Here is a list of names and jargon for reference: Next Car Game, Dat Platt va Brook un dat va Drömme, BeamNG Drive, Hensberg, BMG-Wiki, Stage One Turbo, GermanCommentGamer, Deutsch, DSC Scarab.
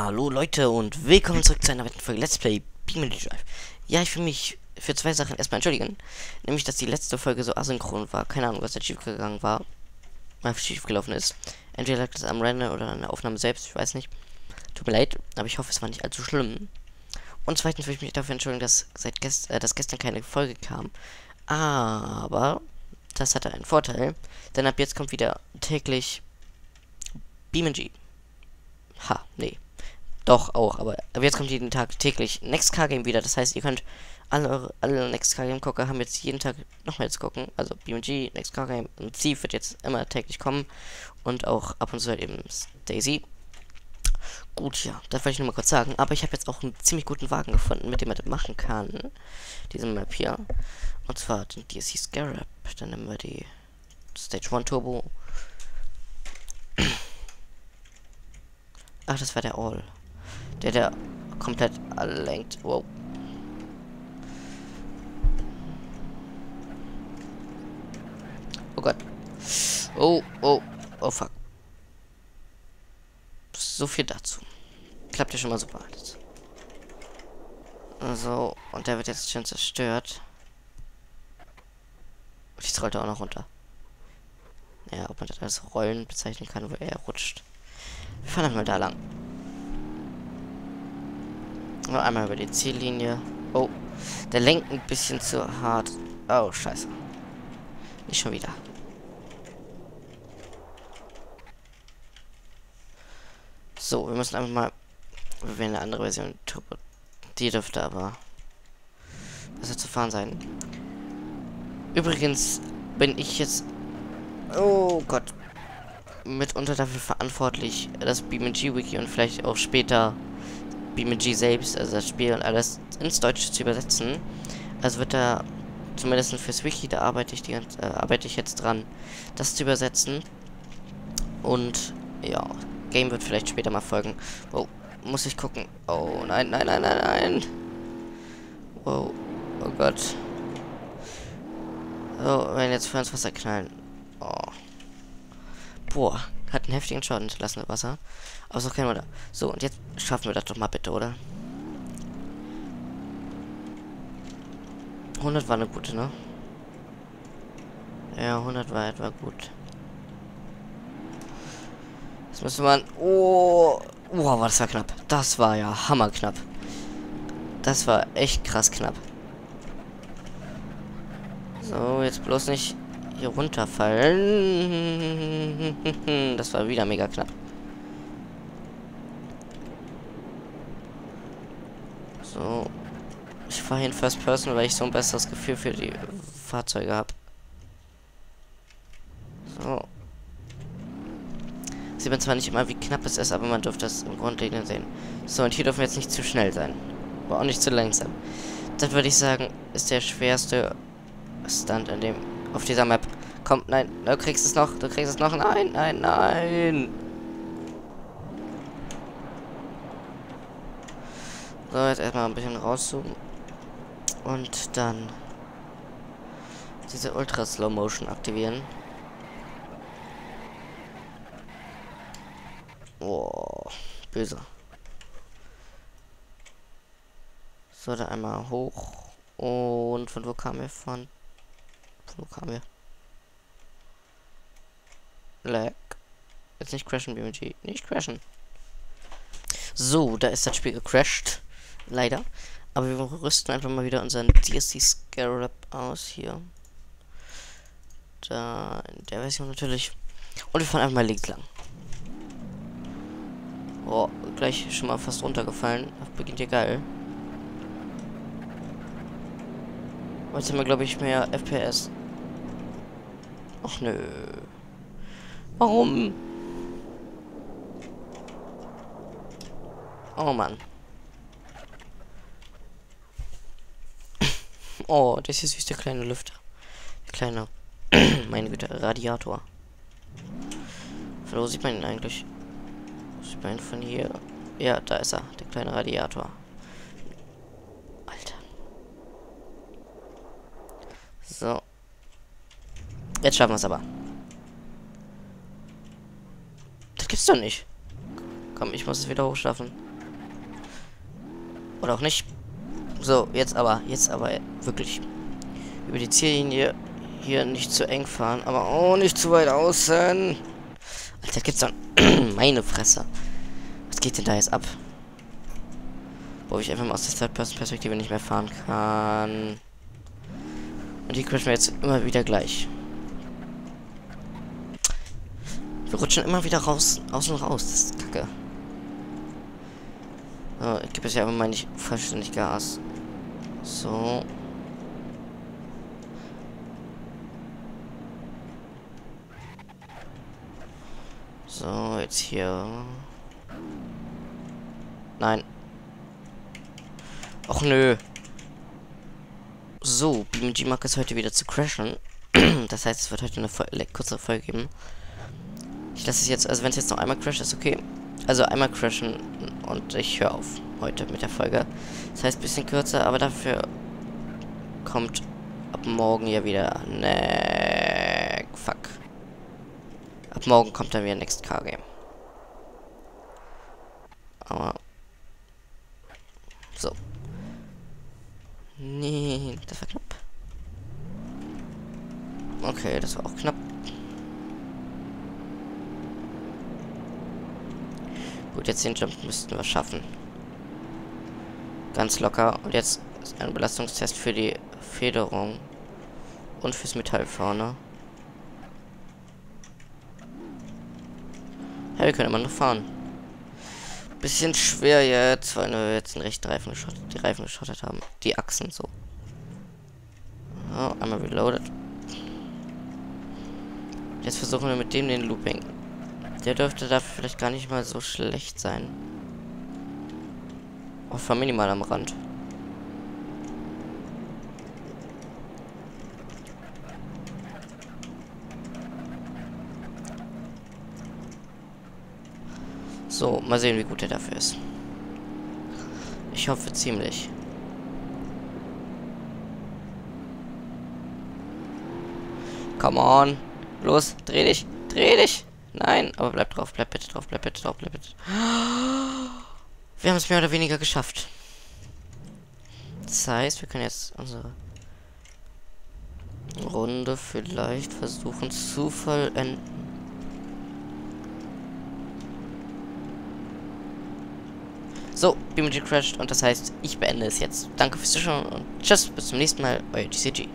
Hallo Leute und willkommen zurück zu einer weiteren Folge Let's Play BeamNG Drive. Ja, ich will mich für zwei Sachen erstmal entschuldigen. Nämlich, dass die letzte Folge so asynchron war. Keine Ahnung, was da schief gegangen war. Mal schief gelaufen ist. Entweder lag das am Render oder an der Aufnahme selbst, ich weiß nicht. Tut mir leid, aber ich hoffe, es war nicht allzu schlimm. Und zweitens will ich mich dafür entschuldigen, dass gestern keine Folge kam. Aber das hatte einen Vorteil. Denn ab jetzt kommt wieder täglich BeamNG. Ha, nee. Doch, auch, aber jetzt kommt jeden Tag täglich Next Car Game wieder. Das heißt, ihr könnt alle Next Car Game Gucker haben jetzt jeden Tag nochmal jetzt gucken. Also BMG, Next Car Game und Steve wird jetzt immer täglich kommen. Und auch ab und zu halt eben Daisy. Gut, ja, das wollte ich nur mal kurz sagen. Aber ich habe jetzt auch einen ziemlich guten Wagen gefunden, mit dem man das machen kann. Diesen Map hier. Und zwar den DSC Scarab. Dann nehmen wir die Stage One Turbo. Ach, das war der All. Der komplett alle lenkt. Wow. Oh Gott. Oh fuck. So viel dazu. Klappt ja schon mal super alles. So, und der wird jetzt schön zerstört. Jetzt rollt er auch noch runter. Ja, ob man das als Rollen bezeichnen kann, wo er rutscht. Wir fahren einmal da lang. Nur einmal über die Ziellinie. Oh, der lenkt ein bisschen zu hart. Oh, scheiße. Nicht schon wieder. So, wir müssen einfach mal... Wir werden eine andere Version. Die dürfte aber besser zu fahren sein. Übrigens bin ich jetzt... Oh Gott. Mitunter dafür verantwortlich, dass BMG-Wiki und vielleicht auch später... BeamNG selbst, also das Spiel und alles ins Deutsche zu übersetzen. Also wird da, zumindest fürs Wiki, da arbeite ich jetzt dran, das zu übersetzen. Und ja, Game wird vielleicht später mal folgen. Oh, muss ich gucken. Oh, nein. Wow, oh Gott. Oh, wenn jetzt für uns Wasser knallen. Oh. Boah. Hat einen heftigen Schaden hinterlassen, das Wasser. Aber so kein Wunder. So, und jetzt schaffen wir das doch mal bitte, oder? 100 war eine gute, ne? Ja, 100 war etwa gut. Jetzt müssen wir... Oh! Wow, das war knapp. Das war ja hammerknapp. Das war echt krass knapp. So, jetzt bloß nicht... hier runterfallen. Das war wieder mega knapp. So. Ich fahre in First Person, weil ich so ein besseres Gefühl für die Fahrzeuge habe. So. Sieht man zwar nicht immer, wie knapp es ist, aber man dürfte das im Grundlegenden sehen. So, und hier dürfen wir jetzt nicht zu schnell sein. Aber auch nicht zu langsam. Das würde ich sagen, ist der schwerste Stunt in dem... auf dieser Map. Komm, nein, du kriegst es noch. Nein. So, jetzt erstmal ein bisschen rauszoomen. Und dann diese Ultra Slow Motion aktivieren. Oh, böse. So, da einmal hoch. Und von wo kamen wir von? Wo kamen wir? Lag. Jetzt nicht crashen, BMG. Nicht crashen. So, da ist das Spiel gecrashed. Leider. Aber wir rüsten einfach mal wieder unseren DSC Scarab aus hier. Da in der Version natürlich. Und wir fahren einfach mal links lang. Oh, gleich schon mal fast runtergefallen. Das beginnt ja geil. Jetzt haben wir, glaube ich, mehr FPS. Ach nö. Warum? Oh Mann. Oh, das ist süß, der kleine Lüfter. Der kleine, meine Güte, Radiator. Wo sieht man ihn eigentlich? Sieht man ihn von hier? Ja, da ist er, der kleine Radiator. Alter. So. Jetzt schaffen wir es aber. Das gibt's doch nicht. Komm, ich muss es wieder hochschaffen. Oder auch nicht. So, jetzt aber wirklich. Über die Ziellinie hier nicht zu eng fahren, aber auch nicht zu weit außen. Alter, gibt's doch... Meine Fresse. Was geht denn da jetzt ab? Wo ich einfach mal aus der Third-Person-Perspektive nicht mehr fahren kann. Und die crashen wir jetzt immer wieder gleich. Wir rutschen immer wieder raus, außen raus. Das ist kacke. So, ich gebe es ja aber mal nicht vollständig Gas. So. So, jetzt hier. Nein. Och nö. So, BMG mag es heute wieder zu crashen. Das heißt, es wird heute eine kurze Folge geben. Ich lasse es jetzt, also wenn es jetzt noch einmal crasht, ist okay. Also einmal crashen und ich höre auf heute mit der Folge. Das heißt, ein bisschen kürzer, aber dafür kommt ab morgen ja wieder... Ne, fuck. Ab morgen kommt dann wieder Next Car Game. Aber... So. Nee, das war knapp. Okay, das war auch knapp. Gut, jetzt den Jump müssten wir schaffen. Ganz locker. Und jetzt ist ein Belastungstest für die Federung. Und fürs Metall vorne. Ja, wir können immer noch fahren. Bisschen schwer jetzt, weil wir jetzt den rechten Reifen geschrottet, die Reifen geschrottet haben. Die Achsen so. So, einmal reloaded. Jetzt versuchen wir mit dem den Looping. Der dürfte dafür vielleicht gar nicht mal so schlecht sein. Auch fahr minimal am Rand. So, mal sehen, wie gut der dafür ist. Ich hoffe ziemlich. Come on. Los, dreh dich. Dreh dich. Nein, aber bleib drauf, bleib bitte drauf, bleib bitte drauf, bleib bitte. Wir haben es mehr oder weniger geschafft. Das heißt, wir können jetzt unsere Runde vielleicht versuchen zu vollenden. So, BeamNG crashed und das heißt, ich beende es jetzt. Danke fürs Zuschauen und tschüss, bis zum nächsten Mal, euer GCG.